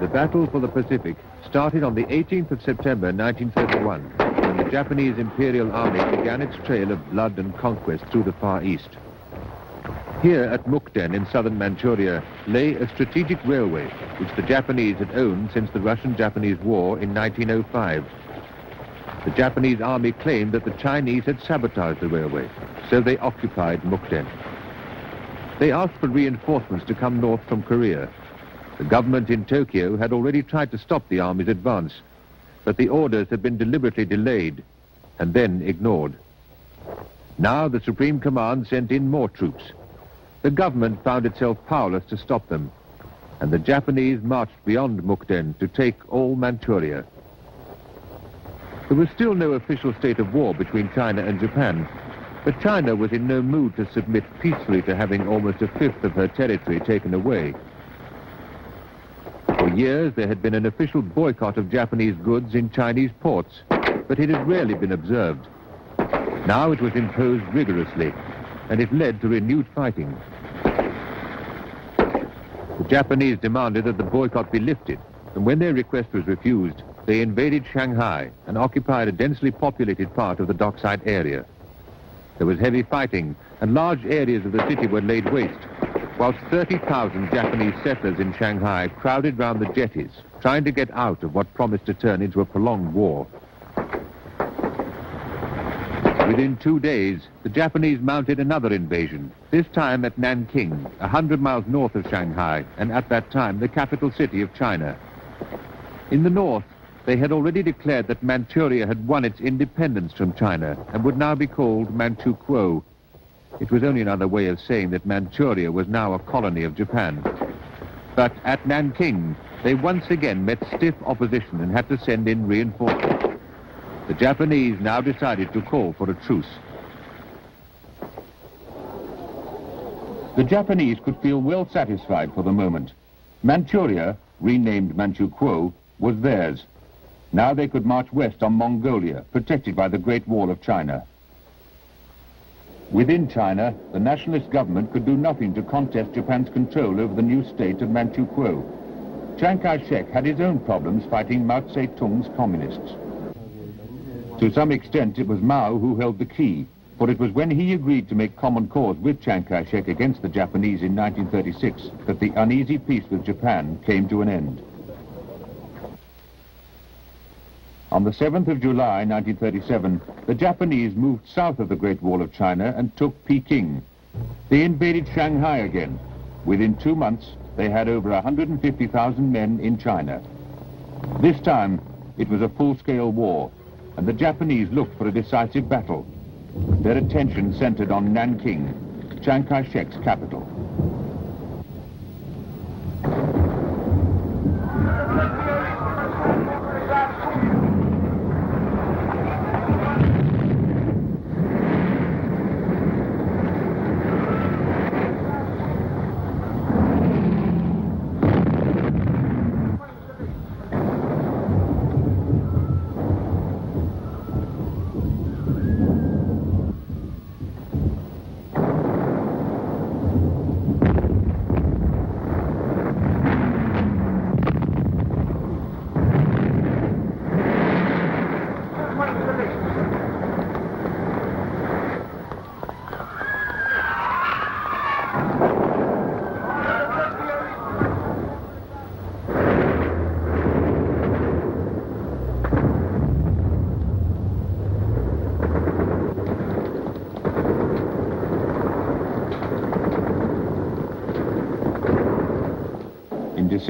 The battle for the Pacific started on the 18th of September 1931, when the Japanese Imperial Army began its trail of blood and conquest through the Far East. Here at Mukden in southern Manchuria lay a strategic railway which the Japanese had owned since the Russian-Japanese War in 1905. The Japanese army claimed that the Chinese had sabotaged the railway, so they occupied Mukden. They asked for reinforcements to come north from Korea. The government in Tokyo had already tried to stop the army's advance, but the orders had been deliberately delayed and then ignored. Now the Supreme Command sent in more troops. The government found itself powerless to stop them, and the Japanese marched beyond Mukden to take all Manchuria. There was still no official state of war between China and Japan, but China was in no mood to submit peacefully to having almost a fifth of her territory taken away. For years there had been an official boycott of Japanese goods in Chinese ports, but it had rarely been observed. Now it was imposed rigorously, and it led to renewed fighting. The Japanese demanded that the boycott be lifted, and when their request was refused, they invaded Shanghai and occupied a densely populated part of the dockside area. There was heavy fighting, and large areas of the city were laid waste, whilst 30,000 Japanese settlers in Shanghai crowded round the jetties, trying to get out of what promised to turn into a prolonged war. Within 2 days, the Japanese mounted another invasion, this time at Nanking, 100 miles north of Shanghai, and at that time the capital city of China. In the north, they had already declared that Manchuria had won its independence from China and would now be called Manchukuo. It was only another way of saying that Manchuria was now a colony of Japan. But at Nanking, they once again met stiff opposition and had to send in reinforcements. The Japanese now decided to call for a truce. The Japanese could feel well satisfied for the moment. Manchuria, renamed Manchukuo, was theirs. Now they could march west on Mongolia, protected by the Great Wall of China. Within China, the nationalist government could do nothing to contest Japan's control over the new state of Manchukuo. Chiang Kai-shek had his own problems fighting Mao Zedong's communists. To some extent, it was Mao who held the key, for it was when he agreed to make common cause with Chiang Kai-shek against the Japanese in 1936 that the uneasy peace with Japan came to an end. On the 7th of July 1937, the Japanese moved south of the Great Wall of China and took Peking. They invaded Shanghai again. Within 2 months, they had over 150,000 men in China. This time, it was a full-scale war, and the Japanese looked for a decisive battle. Their attention centered on Nanking, Chiang Kai-shek's capital.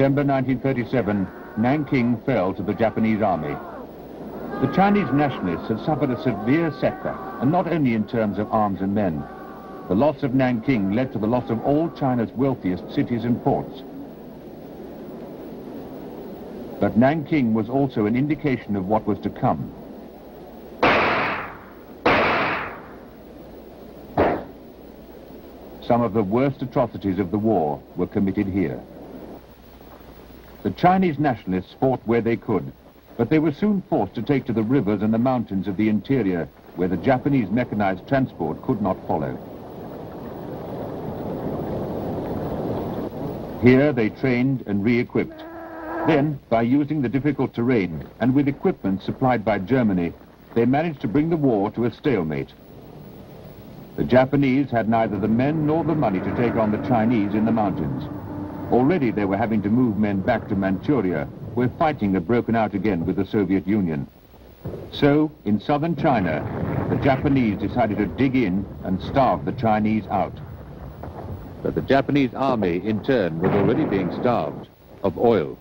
December 1937, Nanking fell to the Japanese army. The Chinese nationalists had suffered a severe setback, and not only in terms of arms and men. The loss of Nanking led to the loss of all China's wealthiest cities and ports. But Nanking was also an indication of what was to come. Some of the worst atrocities of the war were committed here. The Chinese nationalists fought where they could, but they were soon forced to take to the rivers and the mountains of the interior, where the Japanese mechanized transport could not follow. Here they trained and re-equipped. Then, by using the difficult terrain and with equipment supplied by Germany, they managed to bring the war to a stalemate. The Japanese had neither the men nor the money to take on the Chinese in the mountains. Already they were having to move men back to Manchuria, where fighting had broken out again with the Soviet Union. So, in southern China, the Japanese decided to dig in and starve the Chinese out. But the Japanese army, in turn, was already being starved of oil.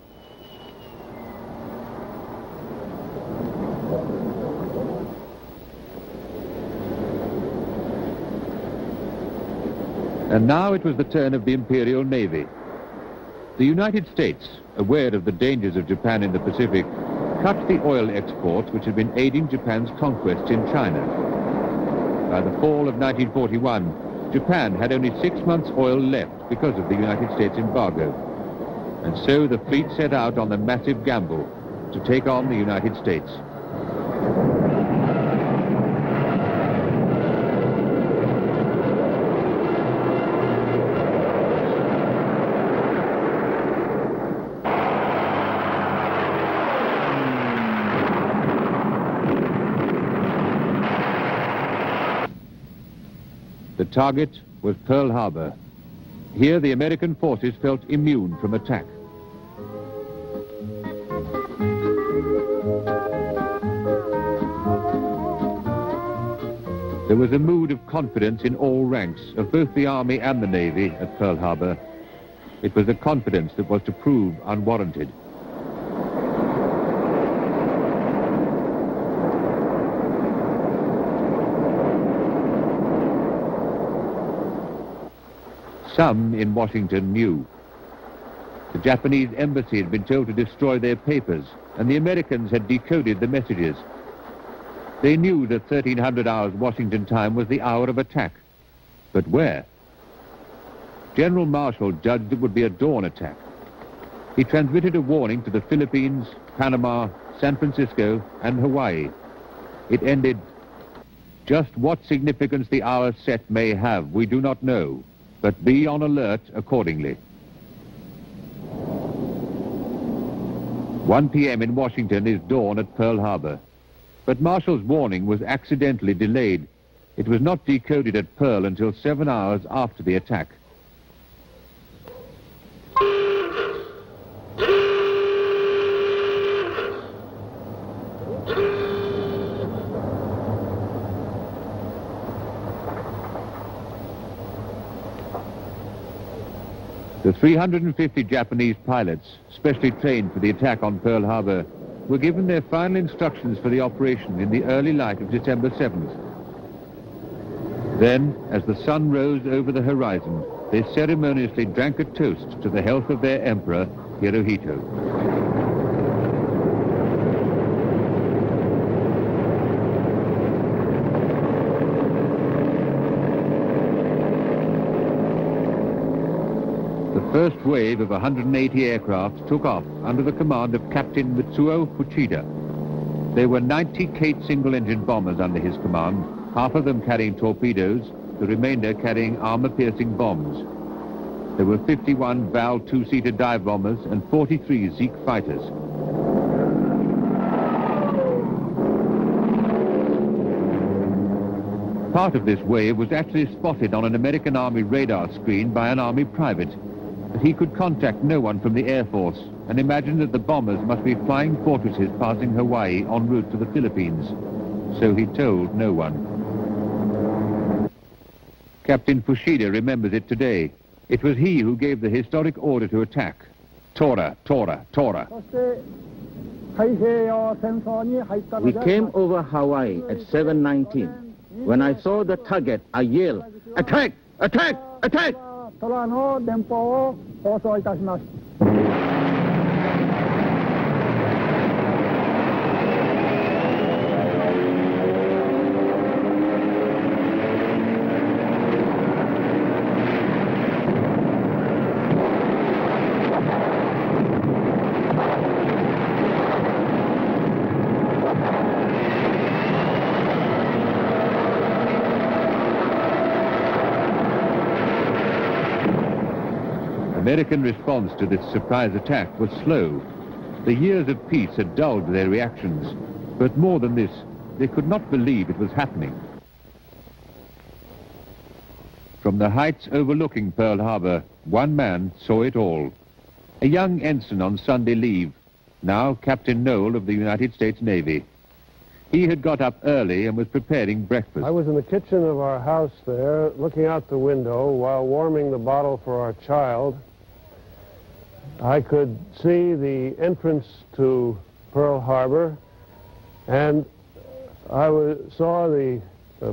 And now it was the turn of the Imperial Navy. The United States, aware of the dangers of Japan in the Pacific, cut the oil exports which had been aiding Japan's conquest in China. By the fall of 1941, Japan had only 6 months' oil left because of the United States embargo. And so the fleet set out on the massive gamble to take on the United States. The target was Pearl Harbor. Here, the American forces felt immune from attack. There was a mood of confidence in all ranks of both the Army and the Navy at Pearl Harbor. It was a confidence that was to prove unwarranted. Some in Washington knew. The Japanese embassy had been told to destroy their papers, and the Americans had decoded the messages. They knew that 1300 hours Washington time was the hour of attack. But where? General Marshall judged it would be a dawn attack. He transmitted a warning to the Philippines, Panama, San Francisco, and Hawaii. It ended, "Just what significance the hour set may have, we do not know, but be on alert accordingly." 1 p.m. in Washington is dawn at Pearl Harbor. But Marshall's warning was accidentally delayed. It was not decoded at Pearl until 7 hours after the attack. The 350 Japanese pilots, specially trained for the attack on Pearl Harbor, were given their final instructions for the operation in the early light of December 7th. Then, as the sun rose over the horizon, they ceremoniously drank a toast to the health of their emperor, Hirohito. The first wave of 180 aircraft took off under the command of Captain Mitsuo Fuchida. There were 90 Kate single-engine bombers under his command, half of them carrying torpedoes, the remainder carrying armor-piercing bombs. There were 51 Val two-seater dive bombers and 43 Zeke fighters. Part of this wave was actually spotted on an American Army radar screen by an Army private. But he could contact no one from the Air Force and imagined that the bombers must be flying fortresses passing Hawaii en route to the Philippines. So he told no one. Captain Fuchida remembers it today. It was he who gave the historic order to attack. Tora, Tora, Tora. We came over Hawaii at 7:19. When I saw the target, I yelled, "Attack! Attack! Attack!" The American response to this surprise attack was slow. The years of peace had dulled their reactions, but more than this, they could not believe it was happening. From the heights overlooking Pearl Harbor, one man saw it all. A young ensign on Sunday leave, now Captain Noel of the United States Navy. He had got up early and was preparing breakfast. I was in the kitchen of our house there, looking out the window while warming the bottle for our child. I could see the entrance to Pearl Harbor, and I saw the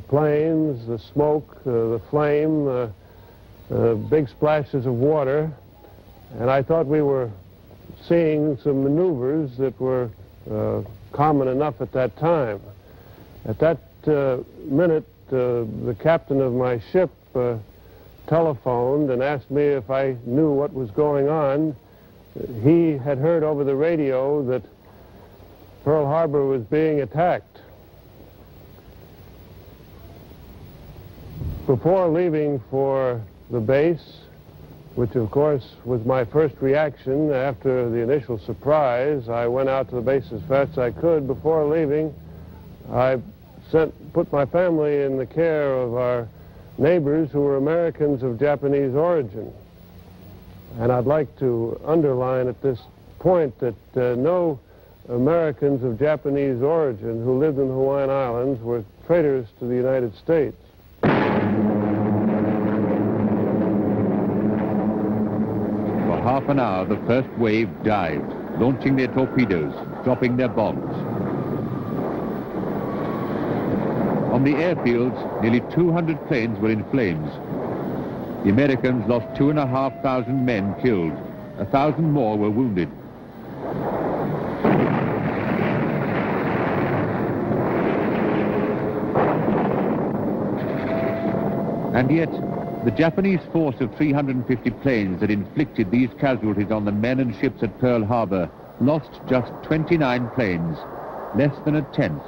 planes, the smoke, the flame, big splashes of water, and I thought we were seeing some maneuvers that were common enough at that time. At that minute, the captain of my ship telephoned and asked me if I knew what was going on. He had heard over the radio that Pearl Harbor was being attacked. Before leaving for the base, which of course was my first reaction after the initial surprise, I went out to the base as fast as I could. Before leaving, I put my family in the care of our neighbors who were Americans of Japanese origin. And I'd like to underline at this point that no Americans of Japanese origin who lived in the Hawaiian Islands were traitors to the United States. For half an hour, the first wave dived, launching their torpedoes, dropping their bombs. On the airfields, nearly 200 planes were in flames. The Americans lost 2,500 men killed. 1,000 more were wounded. And yet, the Japanese force of 350 planes that inflicted these casualties on the men and ships at Pearl Harbor lost just 29 planes, less than a tenth.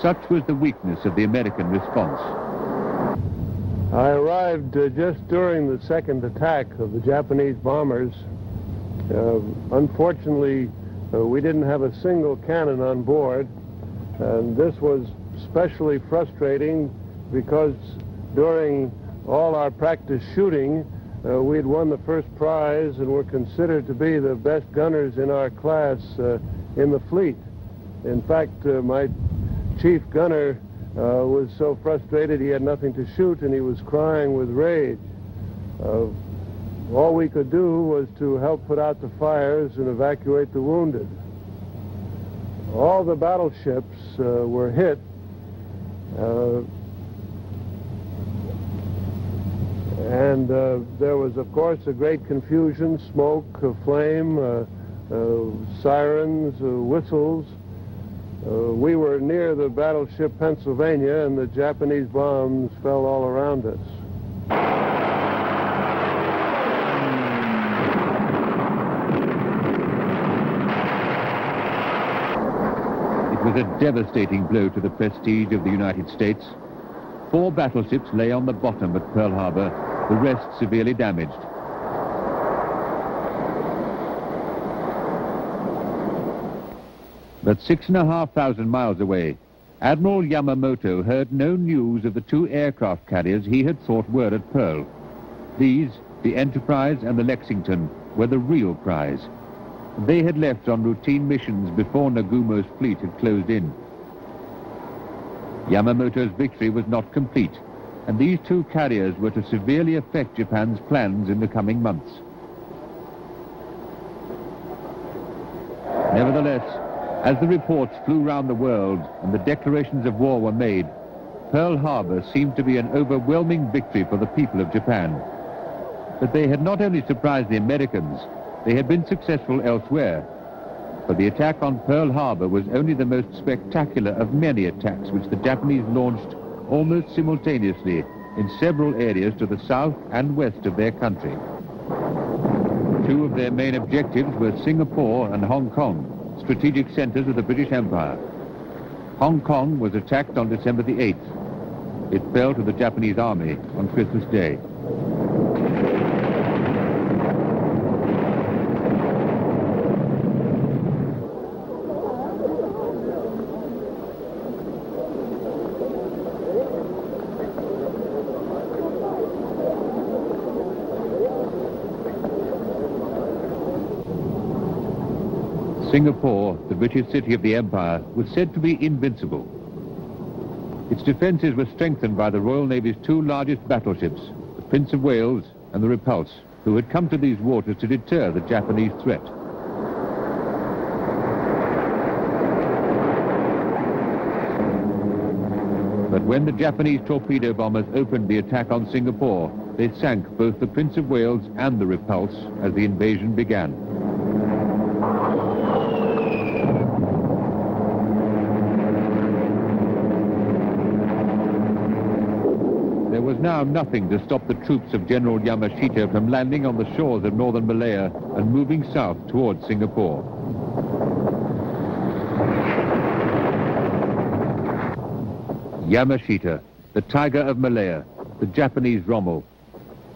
Such was the weakness of the American response. I arrived just during the second attack of the Japanese bombers. Unfortunately, we didn't have a single cannon on board, and this was especially frustrating because during all our practice shooting, we had won the first prize and were considered to be the best gunners in our class in the fleet. In fact, my chief gunner was so frustrated he had nothing to shoot and he was crying with rage. All we could do was to help put out the fires and evacuate the wounded. All the battleships were hit. And there was, of course, a great confusion, smoke, flame, sirens, whistles. We were near the battleship Pennsylvania, and the Japanese bombs fell all around us. It was a devastating blow to the prestige of the United States. 4 battleships lay on the bottom at Pearl Harbor, the rest severely damaged. But 6,500 miles away, Admiral Yamamoto heard no news of the 2 aircraft carriers he had thought were at Pearl. These, the Enterprise and the Lexington, were the real prize. They had left on routine missions before Nagumo's fleet had closed in. Yamamoto's victory was not complete, and these 2 carriers were to severely affect Japan's plans in the coming months. Nevertheless, as the reports flew round the world and the declarations of war were made, Pearl Harbor seemed to be an overwhelming victory for the people of Japan. But they had not only surprised the Americans, they had been successful elsewhere. But the attack on Pearl Harbor was only the most spectacular of many attacks which the Japanese launched almost simultaneously in several areas to the south and west of their country. 2 of their main objectives were Singapore and Hong Kong, strategic centers of the British Empire. Hong Kong was attacked on December the 8th. It fell to the Japanese army on Christmas Day. Singapore, the British city of the empire, was said to be invincible. Its defences were strengthened by the Royal Navy's two largest battleships, the Prince of Wales and the Repulse, who had come to these waters to deter the Japanese threat. But when the Japanese torpedo bombers opened the attack on Singapore, they sank both the Prince of Wales and the Repulse as the invasion began. There was now nothing to stop the troops of General Yamashita from landing on the shores of northern Malaya and moving south towards Singapore. Yamashita, the tiger of Malaya, the Japanese Rommel.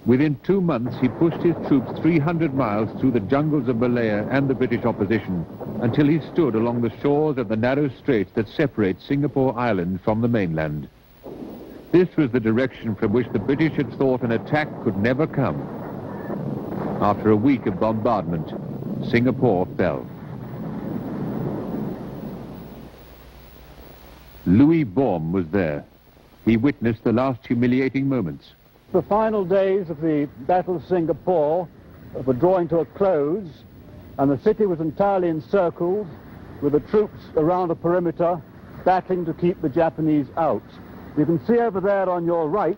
Within 2 months, he pushed his troops 300 miles through the jungles of Malaya and the British opposition until he stood along the shores of the narrow strait that separates Singapore Island from the mainland. This was the direction from which the British had thought an attack could never come. After a week of bombardment, Singapore fell. Louis Baum was there. He witnessed the last humiliating moments. The final days of the Battle of Singapore were drawing to a close, and the city was entirely encircled, with the troops around a perimeter battling to keep the Japanese out. You can see over there on your right,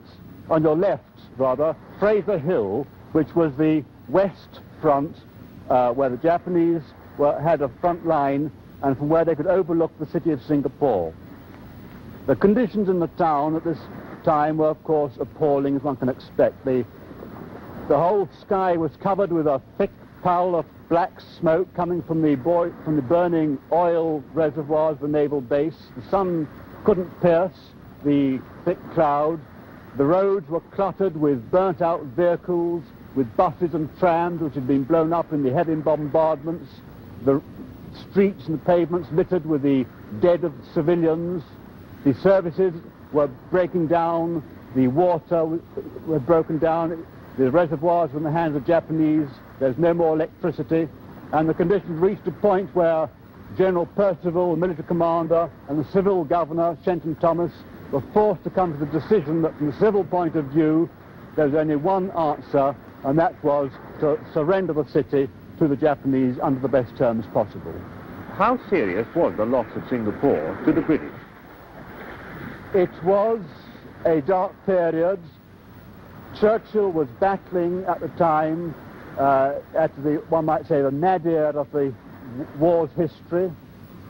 on your left rather, Fraser Hill, which was the west front where the Japanese had a front line and from where they could overlook the city of Singapore. The conditions in the town at this time were, of course, appalling, as one can expect. The whole sky was covered with a thick pall of black smoke coming from the burning oil reservoirs of the naval base. The sun couldn't pierce the thick cloud. The roads were cluttered with burnt-out vehicles, with buses and trams which had been blown up in the heavy bombardments. The streets and the pavements littered with the dead of civilians. The services were breaking down, the water was broken down, the reservoirs were in the hands of Japanese, there's no more electricity, and the conditions reached a point where General Percival, the military commander, and the civil governor, Shenton Thomas, were forced to come to the decision that from the civil point of view, there's only one answer, and that was to surrender the city to the Japanese under the best terms possible. How serious was the loss of Singapore to the British? It was a dark period. Churchill was battling at the time, at the, one might say, the nadir of the war's history.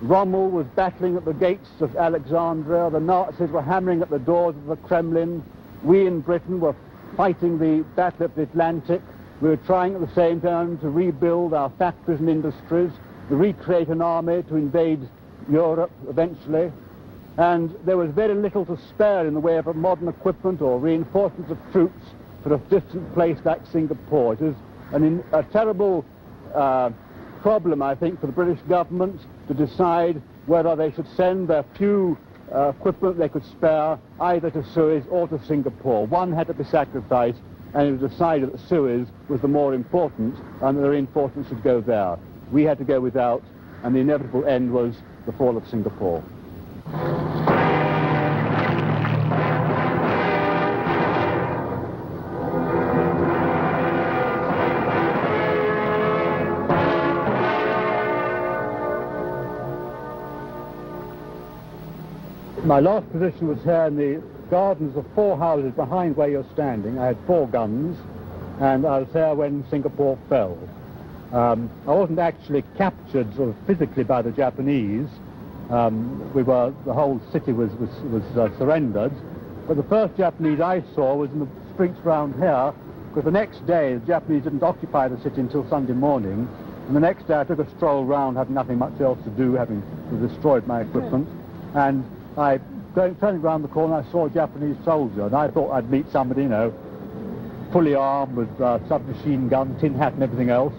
Rommel was battling at the gates of Alexandria. The Nazis were hammering at the doors of the Kremlin. We in Britain were fighting the Battle of the Atlantic. We were trying at the same time to rebuild our factories and industries, to recreate an army to invade Europe eventually. And there was very little to spare in the way of modern equipment or reinforcements of troops for a distant place like Singapore. It was a terrible problem, I think, for the British government to decide whether they should send their few equipment they could spare either to Suez or to Singapore. One had to be sacrificed, and it was decided that Suez was the more important and the reinforcements should go there. We had to go without, and the inevitable end was the fall of Singapore. My last position was here in the gardens of four houses behind where you're standing. I had four guns, and I was here when Singapore fell. I wasn't actually captured sort of physically by the Japanese. The whole city was surrendered, but the first Japanese I saw was in the streets round here, because the next day the Japanese didn't occupy the city until Sunday morning, and the next day I took a stroll round, having nothing much else to do, having destroyed my equipment, and I turning round the corner I saw a Japanese soldier, and I thought I'd meet somebody, you know, fully armed with submachine gun, tin hat and everything else,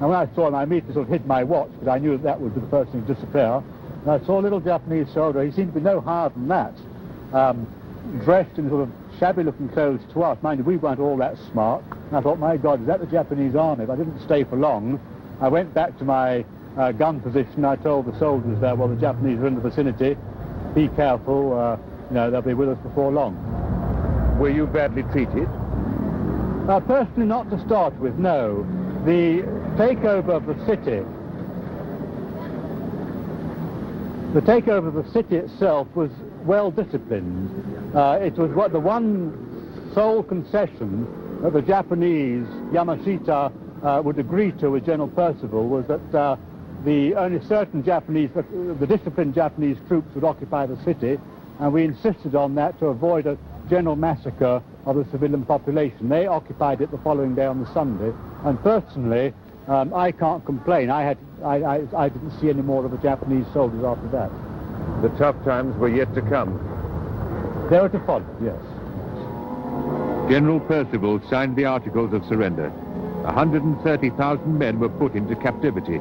and when I saw him I immediately sort of hid my watch, because I knew that would be the first thing to disappear. And I saw a little Japanese soldier, he seemed to be no higher than that, dressed in sort of shabby-looking clothes to us. Mind you, we weren't all that smart. And I thought, my God, is that the Japanese army? But I didn't stay for long. I went back to my gun position, I told the soldiers there, well, the Japanese are in the vicinity, be careful, you know, they'll be with us before long. Were you badly treated? Personally, not to start with, no. The takeover of the city, itself was well disciplined. It was what the one sole concession that the Japanese, Yamashita, would agree to with General Percival was that the only certain Japanese, the disciplined Japanese troops would occupy the city, and we insisted on that to avoid a general massacre of the civilian population. They occupied it the following day on the Sunday, and personally, I can't complain. I didn't see any more of the Japanese soldiers after that. The tough times were yet to come. They were to follow, yes. General Percival signed the Articles of Surrender. 130,000 men were put into captivity.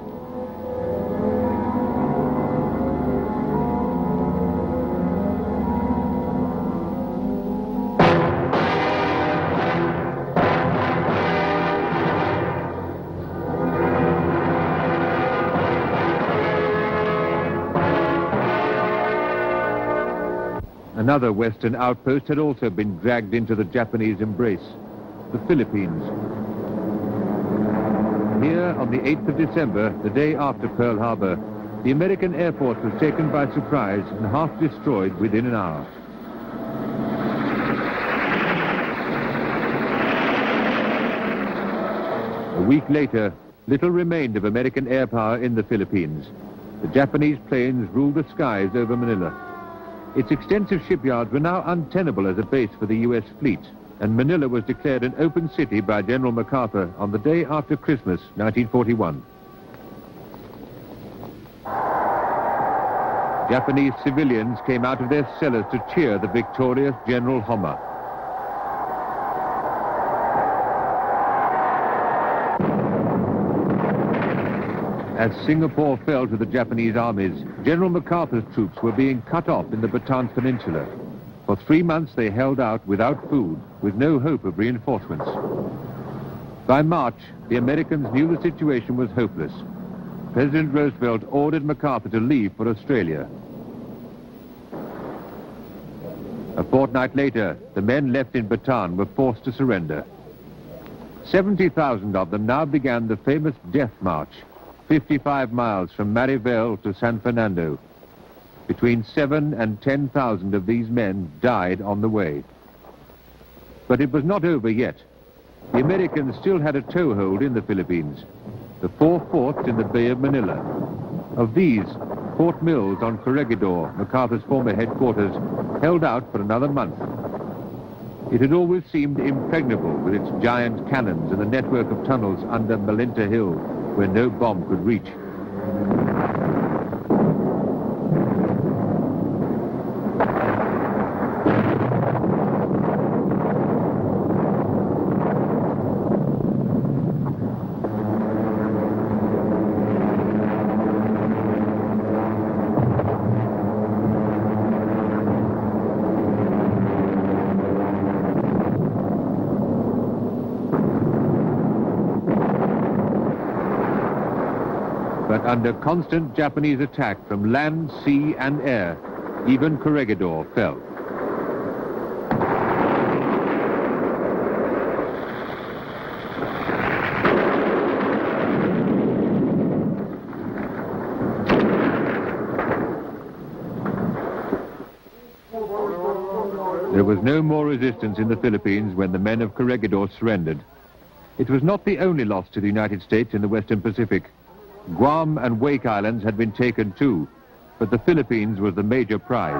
Another Western outpost had also been dragged into the Japanese embrace, the Philippines. Here, on the 8th of December, the day after Pearl Harbor, the American airport was taken by surprise and half destroyed within an hour. A week later, little remained of American air power in the Philippines. The Japanese planes ruled the skies over Manila. Its extensive shipyards were now untenable as a base for the U.S. fleet, and Manila was declared an open city by General MacArthur on the day after Christmas, 1941. Japanese civilians came out of their cellars to cheer the victorious General Homer. As Singapore fell to the Japanese armies, General MacArthur's troops were being cut off in the Bataan Peninsula. For 3 months, they held out without food, with no hope of reinforcements. By March, the Americans knew the situation was hopeless. President Roosevelt ordered MacArthur to leave for Australia. A fortnight later, the men left in Bataan were forced to surrender. 70,000 of them now began the famous Death March, 55 miles from Mariveles to San Fernando. Between 7,000 and 10,000 of these men died on the way. But it was not over yet. The Americans still had a toehold in the Philippines, the four forts in the Bay of Manila. Of these, Fort Mills on Corregidor, MacArthur's former headquarters, held out for another month. It had always seemed impregnable with its giant cannons and the network of tunnels under Malinta Hill, where no bomb could reach. Under constant Japanese attack from land, sea, and air, even Corregidor fell. There was no more resistance in the Philippines when the men of Corregidor surrendered. It was not the only loss to the United States in the Western Pacific. Guam and Wake Islands had been taken too, but the Philippines was the major prize.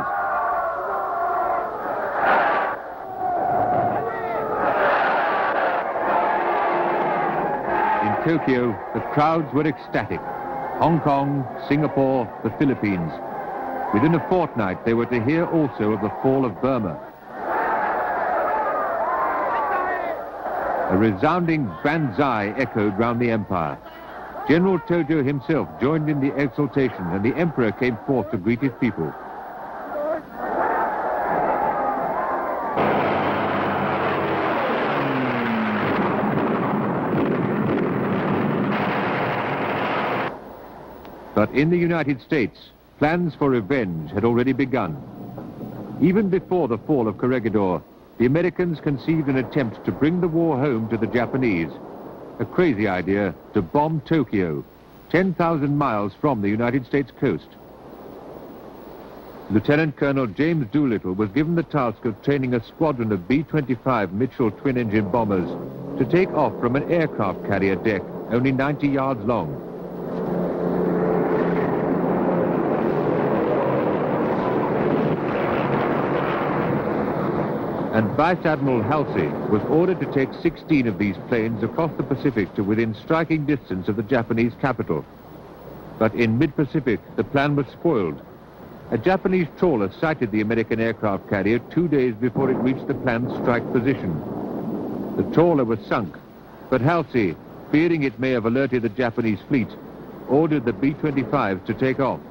In Tokyo, the crowds were ecstatic. Hong Kong, Singapore, the Philippines. Within a fortnight, they were to hear also of the fall of Burma. A resounding banzai echoed round the empire. General Tojo himself joined in the exultation, and the emperor came forth to greet his people. But in the United States, plans for revenge had already begun. Even before the fall of Corregidor, the Americans conceived an attempt to bring the war home to the Japanese. A crazy idea to bomb Tokyo, 10,000 miles from the United States coast. Lieutenant Colonel James Doolittle was given the task of training a squadron of B-25 Mitchell twin-engine bombers to take off from an aircraft carrier deck only 90 yards long. And Vice Admiral Halsey was ordered to take 16 of these planes across the Pacific to within striking distance of the Japanese capital. But in mid-Pacific, the plan was spoiled. A Japanese trawler sighted the American aircraft carrier 2 days before it reached the planned strike position. The trawler was sunk, but Halsey, fearing it may have alerted the Japanese fleet, ordered the B-25s to take off.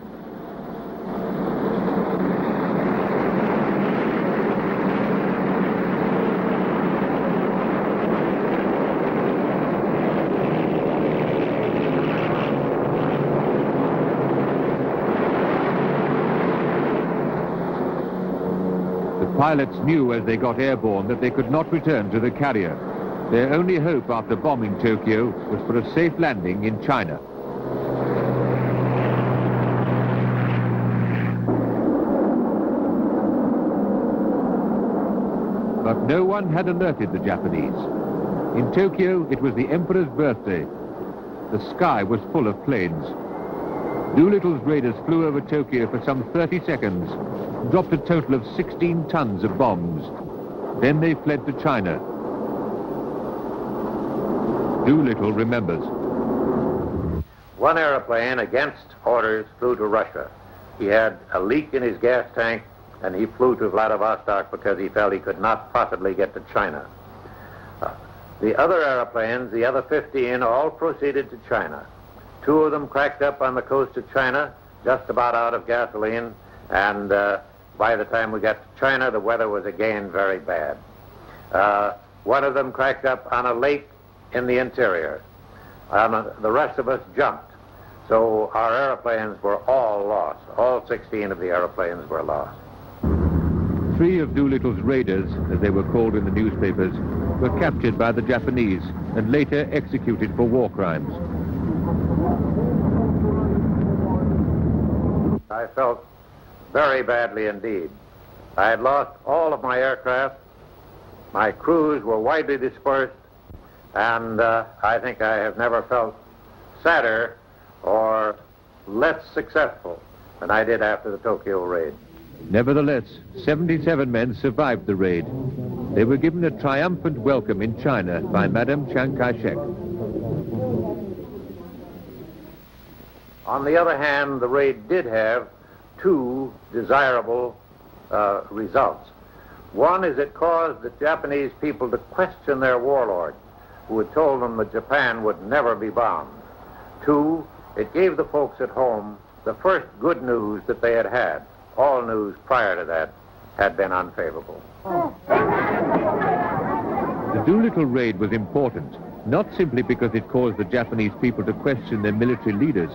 Pilots knew as they got airborne that they could not return to the carrier. Their only hope after bombing Tokyo was for a safe landing in China. But no one had alerted the Japanese. In Tokyo, it was the Emperor's birthday. The sky was full of planes. Doolittle's raiders flew over Tokyo for some 30 seconds, dropped a total of 16 tons of bombs. Then they fled to China. Doolittle remembers. One airplane, against orders, flew to Russia. He had a leak in his gas tank, and he flew to Vladivostok because he felt he could not possibly get to China. The other airplanes, the other 15, all proceeded to China. Two of them cracked up on the coast of China, just about out of gasoline, and by the time we got to China, the weather was again very bad. One of them cracked up on a lake in the interior. The rest of us jumped. So our airplanes were all lost. All 16 of the airplanes were lost. Three of Doolittle's raiders, as they were called in the newspapers, were captured by the Japanese and later executed for war crimes. I felt very badly indeed. I had lost all of my aircraft, my crews were widely dispersed, and I think I have never felt sadder or less successful than I did after the Tokyo raid. Nevertheless, 77 men survived the raid. They were given a triumphant welcome in China by Madame Chiang Kai-shek. On the other hand, the raid did have two desirable results. One is it caused the Japanese people to question their warlord, who had told them that Japan would never be bombed. Two, it gave the folks at home the first good news that they had had. All news prior to that had been unfavorable. The Doolittle raid was important, not simply because it caused the Japanese people to question their military leaders.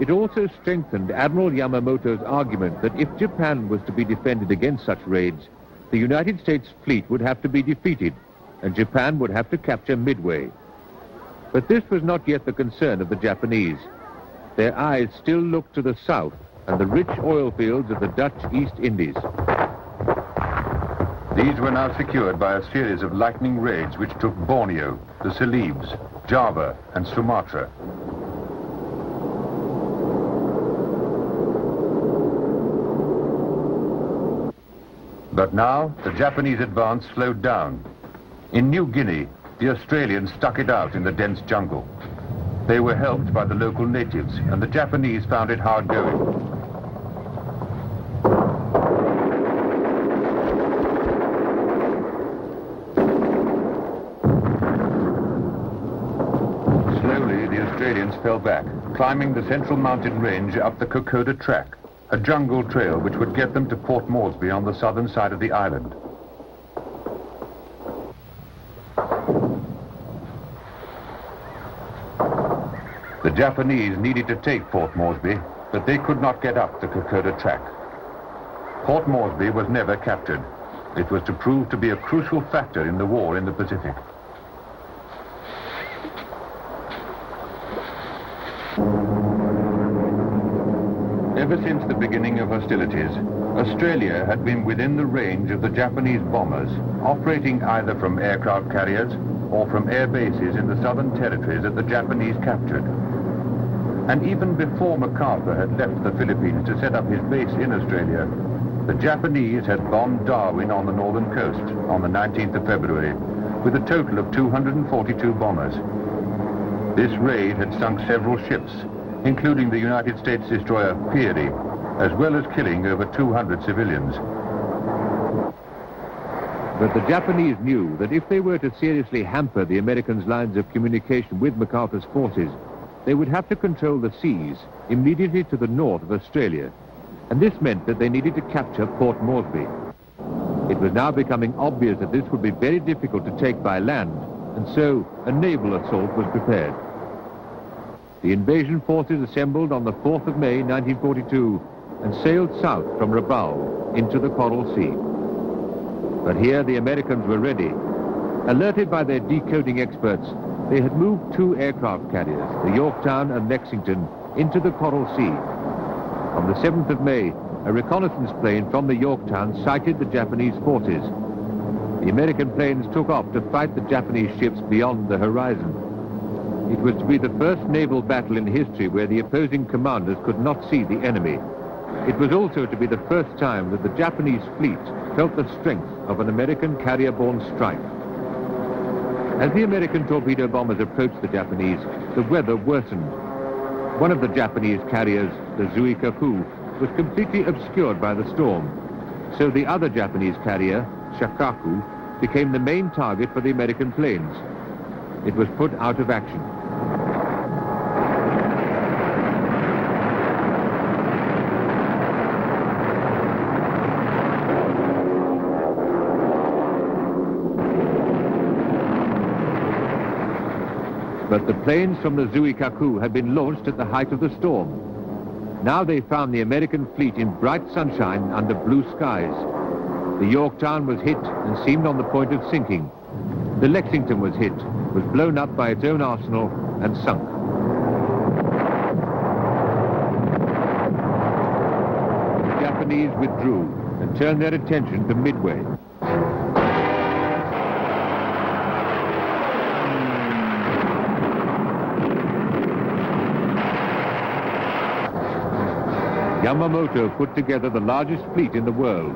It also strengthened Admiral Yamamoto's argument that if Japan was to be defended against such raids, the United States fleet would have to be defeated, and Japan would have to capture Midway. But this was not yet the concern of the Japanese. Their eyes still looked to the south and the rich oil fields of the Dutch East Indies. These were now secured by a series of lightning raids which took Borneo, the Celebes, Java, and Sumatra. But now, the Japanese advance slowed down. In New Guinea, the Australians stuck it out in the dense jungle. They were helped by the local natives, and the Japanese found it hard going. Slowly, the Australians fell back, climbing the central mountain range up the Kokoda Track, a jungle trail which would get them to Port Moresby on the southern side of the island. The Japanese needed to take Port Moresby, but they could not get up the Kokoda Track. Port Moresby was never captured. It was to prove to be a crucial factor in the war in the Pacific. Ever since the beginning of hostilities, Australia had been within the range of the Japanese bombers, operating either from aircraft carriers or from air bases in the southern territories that the Japanese captured. And even before MacArthur had left the Philippines to set up his base in Australia, the Japanese had bombed Darwin on the northern coast on the 19th of February with a total of 242 bombers. This raid had sunk several ships, including the United States destroyer Peary, as well as killing over 200 civilians. But the Japanese knew that if they were to seriously hamper the Americans' lines of communication with MacArthur's forces, they would have to control the seas immediately to the north of Australia, and this meant that they needed to capture Port Moresby. It was now becoming obvious that this would be very difficult to take by land, and so a naval assault was prepared. The invasion forces assembled on the 4th of May, 1942, and sailed south from Rabaul into the Coral Sea. But here the Americans were ready. Alerted by their decoding experts, they had moved two aircraft carriers, the Yorktown and Lexington, into the Coral Sea. On the 7th of May, a reconnaissance plane from the Yorktown sighted the Japanese forces. The American planes took off to fight the Japanese ships beyond the horizon. It was to be the first naval battle in history where the opposing commanders could not see the enemy. It was also to be the first time that the Japanese fleet felt the strength of an American carrier-borne strike. As the American torpedo bombers approached the Japanese, the weather worsened. One of the Japanese carriers, the Zuikaku, was completely obscured by the storm. So the other Japanese carrier, Shikaku, became the main target for the American planes. It was put out of action. But the planes from the Zuikaku had been launched at the height of the storm. Now they found the American fleet in bright sunshine under blue skies. The Yorktown was hit and seemed on the point of sinking. The Lexington was hit, was blown up by its own arsenal and sunk. The Japanese withdrew and turned their attention to Midway. Yamamoto put together the largest fleet in the world.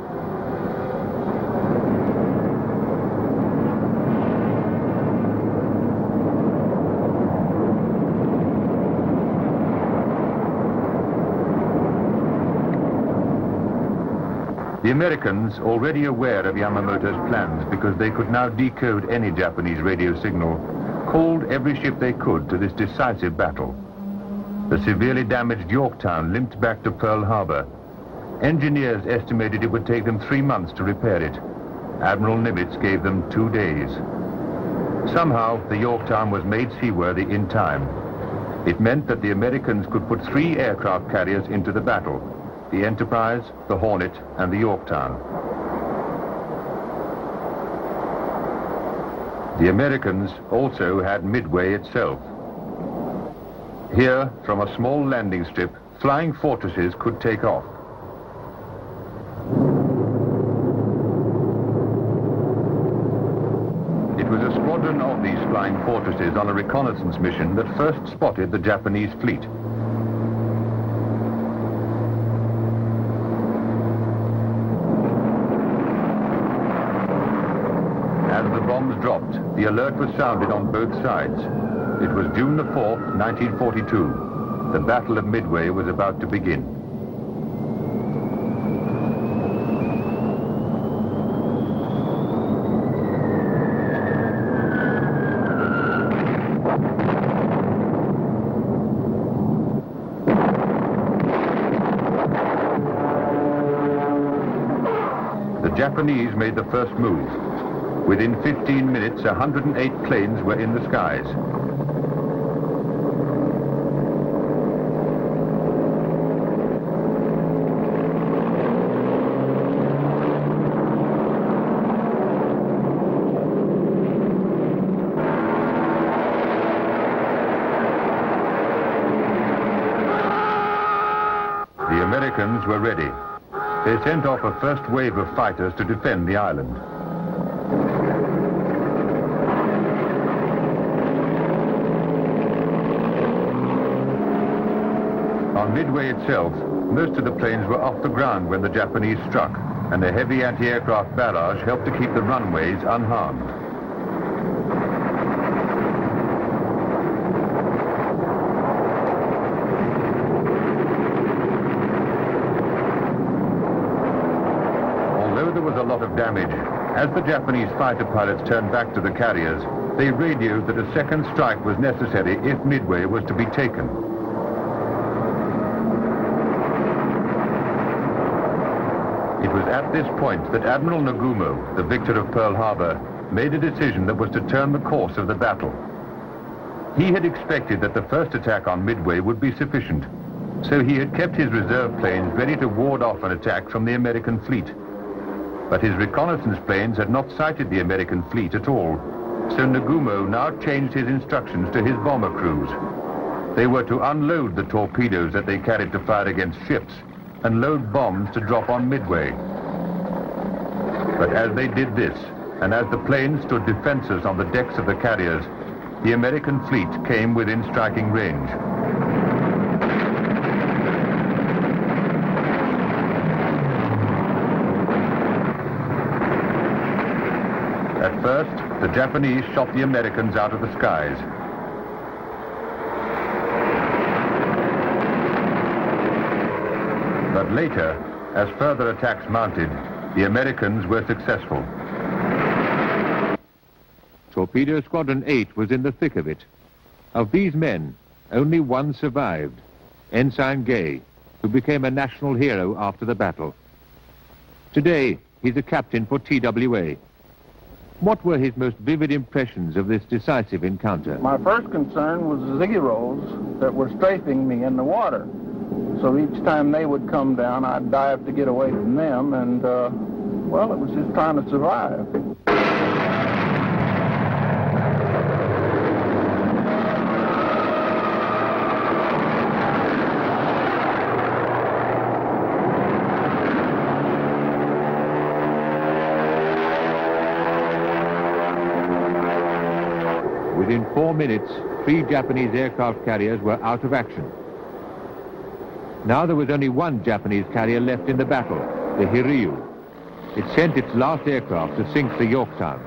The Americans, already aware of Yamamoto's plans because they could now decode any Japanese radio signal, called every ship they could to this decisive battle. The severely damaged Yorktown limped back to Pearl Harbor. Engineers estimated it would take them 3 months to repair it. Admiral Nimitz gave them 2 days. Somehow, the Yorktown was made seaworthy in time. It meant that the Americans could put 3 aircraft carriers into the battle: the Enterprise, the Hornet, and the Yorktown. The Americans also had Midway itself. Here, from a small landing strip, flying fortresses could take off. It was a squadron of these flying fortresses on a reconnaissance mission that first spotted the Japanese fleet. As the bombs dropped, the alert was sounded on both sides. It was June the 4th, 1942. The Battle of Midway was about to begin. The Japanese made the first move. Within 15 minutes, 108 planes were in the skies. Americans were ready. They sent off a first wave of fighters to defend the island. On Midway itself, most of the planes were off the ground when the Japanese struck, and a heavy anti-aircraft barrage helped to keep the runways unharmed. Damage. As the Japanese fighter pilots turned back to the carriers, they radioed that a second strike was necessary if Midway was to be taken. It was at this point that Admiral Nagumo, the victor of Pearl Harbor, made a decision that was to turn the course of the battle. He had expected that the first attack on Midway would be sufficient, so he had kept his reserve planes ready to ward off an attack from the American fleet. But his reconnaissance planes had not sighted the American fleet at all, so Nagumo now changed his instructions to his bomber crews. They were to unload the torpedoes that they carried to fire against ships and load bombs to drop on Midway. But as they did this, and as the planes stood defenseless on the decks of the carriers, the American fleet came within striking range. At first, the Japanese shot the Americans out of the skies. But later, as further attacks mounted, the Americans were successful. Torpedo Squadron 8 was in the thick of it. Of these men, only one survived, Ensign Gay, who became a national hero after the battle. Today, he's a captain for TWA. What were his most vivid impressions of this decisive encounter? My first concern was the Zeros that were strafing me in the water. So each time they would come down, I'd dive to get away from them, and, well, it was just trying to survive. Within 4 minutes, 3 Japanese aircraft carriers were out of action. Now there was only one Japanese carrier left in the battle, the Hiryu. It sent its last aircraft to sink the Yorktown.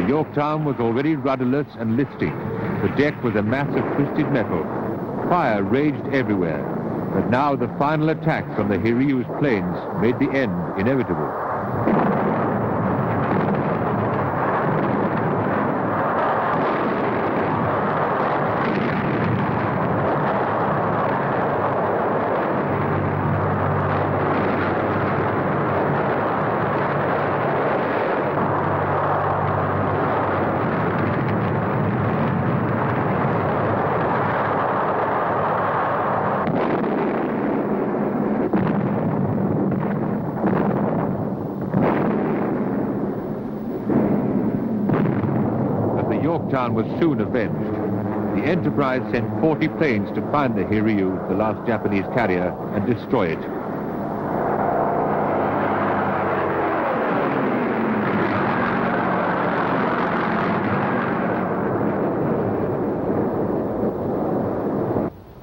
The Yorktown was already rudderless and listing. The deck was a mass of twisted metal. Fire raged everywhere. But now the final attack from the Hiryu's planes made the end inevitable. Was soon avenged. The Enterprise sent 40 planes to find the Hiryu, the last Japanese carrier, and destroy it.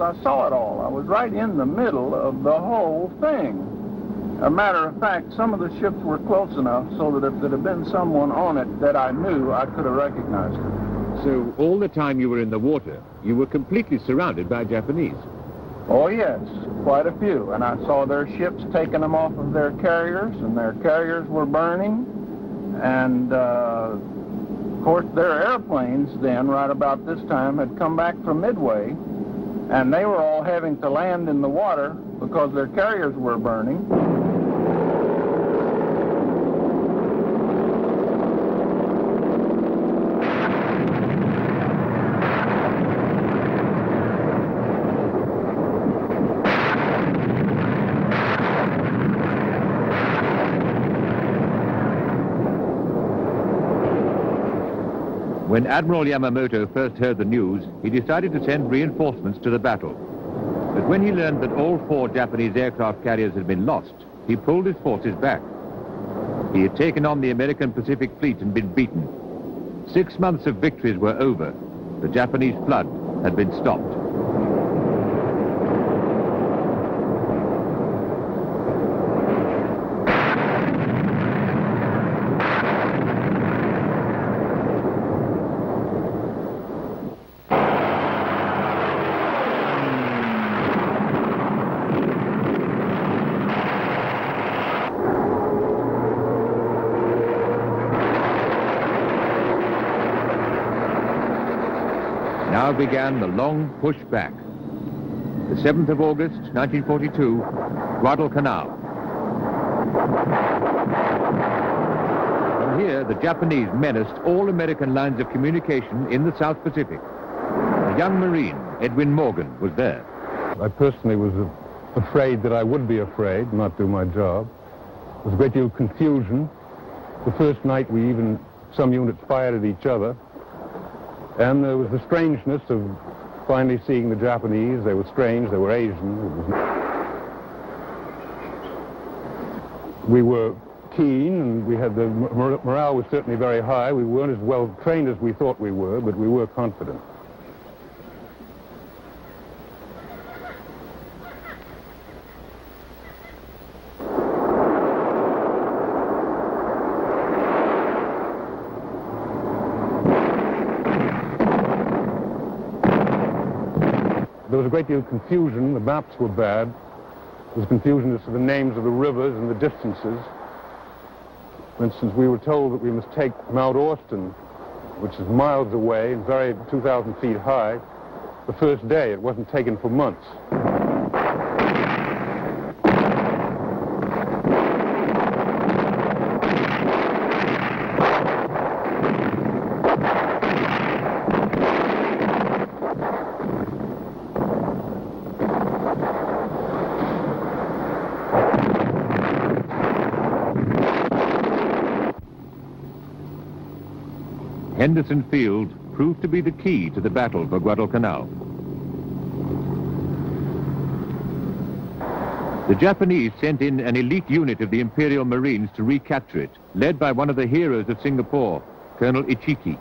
I saw it all. I was right in the middle of the whole thing. A matter of fact, some of the ships were close enough so that if there had been someone on it that I knew, I could have recognized it. So all the time you were in the water, you were completely surrounded by Japanese? Oh yes, quite a few. And I saw their ships taking them off of their carriers, and their carriers were burning. And, of course, their airplanes then, right about this time, had come back from Midway, and they were all having to land in the water because their carriers were burning. When Admiral Yamamoto first heard the news, he decided to send reinforcements to the battle. But when he learned that all four Japanese aircraft carriers had been lost, he pulled his forces back. He had taken on the American Pacific Fleet and been beaten. 6 months of victories were over. The Japanese flood had been stopped. Now began the long pushback. The 7th of August, 1942, Guadalcanal. From here, the Japanese menaced all American lines of communication in the South Pacific. A young Marine, Edwin Morgan, was there. I personally was afraid that I would be afraid, not do my job. There was a great deal of confusion. The first night we even, some units fired at each other. And there was the strangeness of finally seeing the Japanese. They were strange, they were Asian. We were keen, and we had the morale was certainly very high. We weren't as well trained as we thought we were, but we were confident. There was a great deal of confusion. The maps were bad. There was confusion as to the names of the rivers and the distances. For instance, we were told that we must take Mount Austin, which is miles away and very 2,000 feet high, the first day. It wasn't taken for months. Henderson Field proved to be the key to the battle for Guadalcanal. The Japanese sent in an elite unit of the Imperial Marines to recapture it, led by one of the heroes of Singapore, Colonel Ichiki.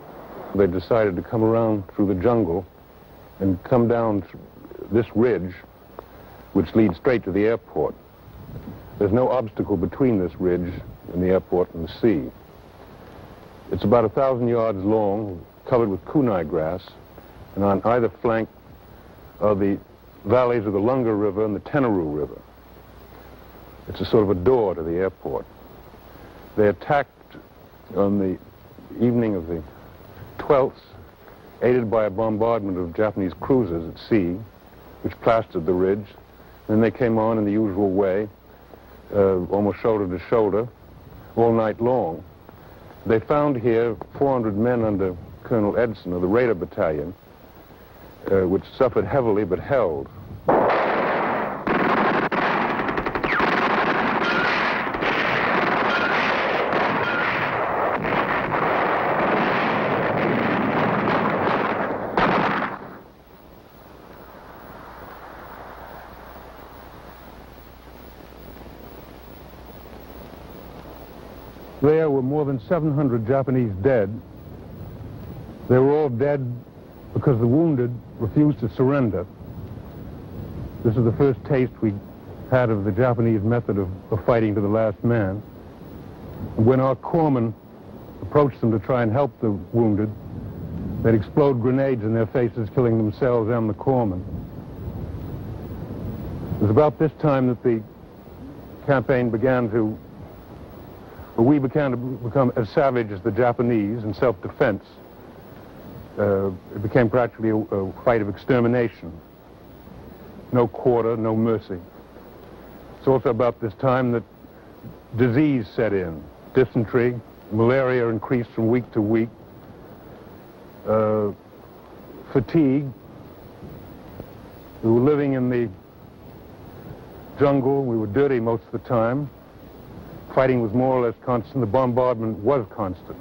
They decided to come around through the jungle and come down this ridge, which leads straight to the airport. There's no obstacle between this ridge and the airport and the sea. It's about 1,000 yards long, covered with kunai grass, and on either flank are the valleys of the Lunga River and the Tenaru River. It's a sort of a door to the airport. They attacked on the evening of the 12th, aided by a bombardment of Japanese cruisers at sea, which plastered the ridge. Then they came on in the usual way, almost shoulder to shoulder, all night long. They found here 400 men under Colonel Edson of the Raider Battalion, which suffered heavily but held. There were more than 700 Japanese dead. They were all dead because the wounded refused to surrender. This is the first taste we had of the Japanese method of fighting to the last man. And when our corpsmen approached them to try and help the wounded, they'd explode grenades in their faces, killing themselves and the corpsmen. It was about this time that the campaign began to we began to become as savage as the Japanese in self-defense. It became practically a fight of extermination. No quarter, no mercy. It's also about this time that disease set in. Dysentery, malaria increased from week to week. Fatigue. We were living in the jungle. We were dirty most of the time. Fighting was more or less constant. The bombardment was constant.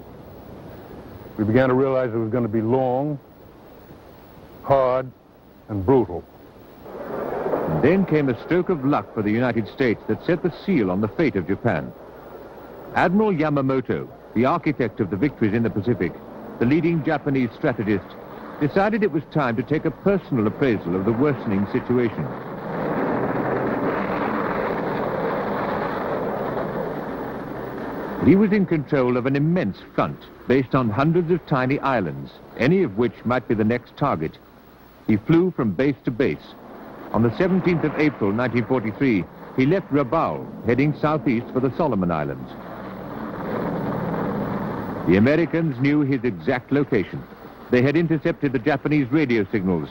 We began to realize it was going to be long, hard, and brutal. Then came a stroke of luck for the United States that set the seal on the fate of Japan. Admiral Yamamoto, the architect of the victories in the Pacific, the leading Japanese strategist, decided it was time to take a personal appraisal of the worsening situation. He was in control of an immense front based on hundreds of tiny islands, any of which might be the next target. He flew from base to base. On the 17th of April, 1943, he left Rabaul, heading southeast for the Solomon Islands. The Americans knew his exact location. They had intercepted the Japanese radio signals,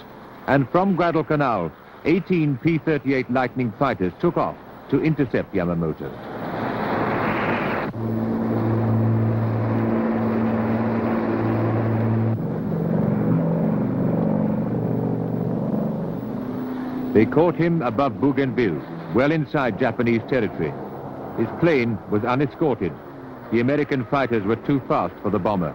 and from Guadalcanal, 18 P-38 Lightning fighters took off to intercept Yamamoto. They caught him above Bougainville, well inside Japanese territory. His plane was unescorted. The American fighters were too fast for the bomber.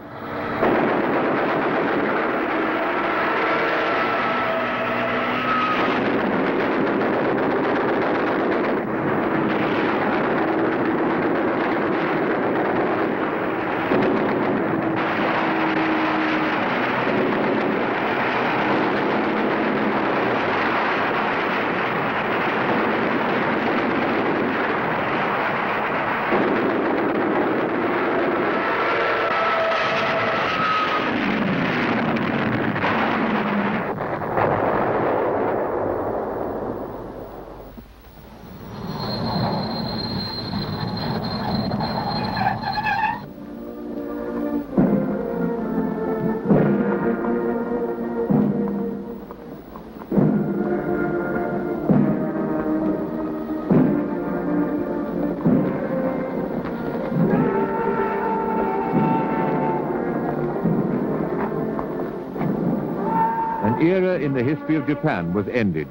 The era in the history of Japan was ended.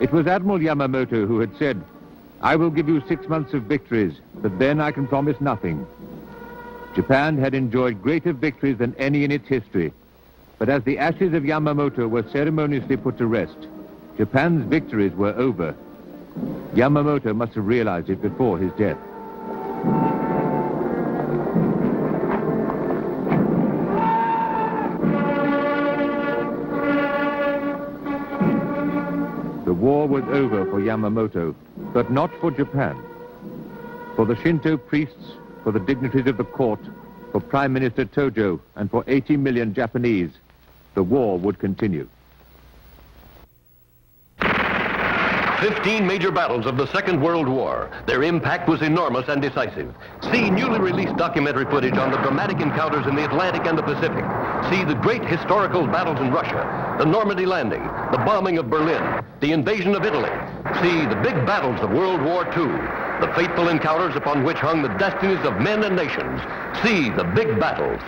It was Admiral Yamamoto who had said, "I will give you 6 months of victories, but then I can promise nothing." Japan had enjoyed greater victories than any in its history. But as the ashes of Yamamoto were ceremoniously put to rest, Japan's victories were over. Yamamoto must have realized it before his death. The war was over for Yamamoto, but not for Japan. For the Shinto priests, for the dignitaries of the court, for Prime Minister Tojo, and for 80 million Japanese, the war would continue. 15 major battles of the Second World War. Their impact was enormous and decisive. See newly released documentary footage on the dramatic encounters in the Atlantic and the Pacific. See the great historical battles in Russia, the Normandy landing, the bombing of Berlin, the invasion of Italy. See the big battles of World War II, the fateful encounters upon which hung the destinies of men and nations. See the big battles.